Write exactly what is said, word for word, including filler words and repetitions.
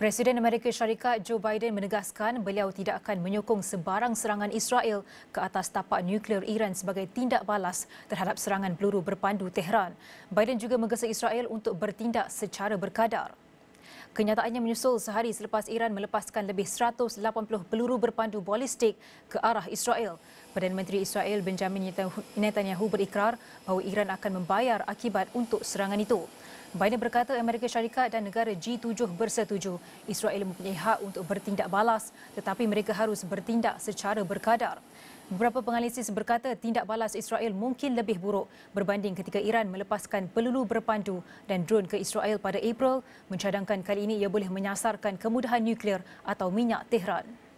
Presiden Amerika Syarikat Joe Biden menegaskan beliau tidak akan menyokong sebarang serangan Israel ke atas tapak nuklear Iran sebagai tindak balas terhadap serangan peluru berpandu Tehran. Biden juga menggesa Israel untuk bertindak secara berkadar. Kenyataannya menyusul sehari selepas Iran melepaskan lebih seratus lapan puluh peluru berpandu balistik ke arah Israel. Perdana Menteri Israel Benjamin Netanyahu berikrar bahawa Iran akan membayar akibat untuk serangan itu. Biden berkata Amerika Syarikat dan negara G tujuh bersetuju Israel mempunyai hak untuk bertindak balas tetapi mereka harus bertindak secara berkadar. Beberapa penganalisis berkata tindak balas Israel mungkin lebih buruk berbanding ketika Iran melepaskan peluru berpandu dan drone ke Israel pada April, mencadangkan kali ini ia boleh menyasarkan kemudahan nuklear atau minyak Tehran.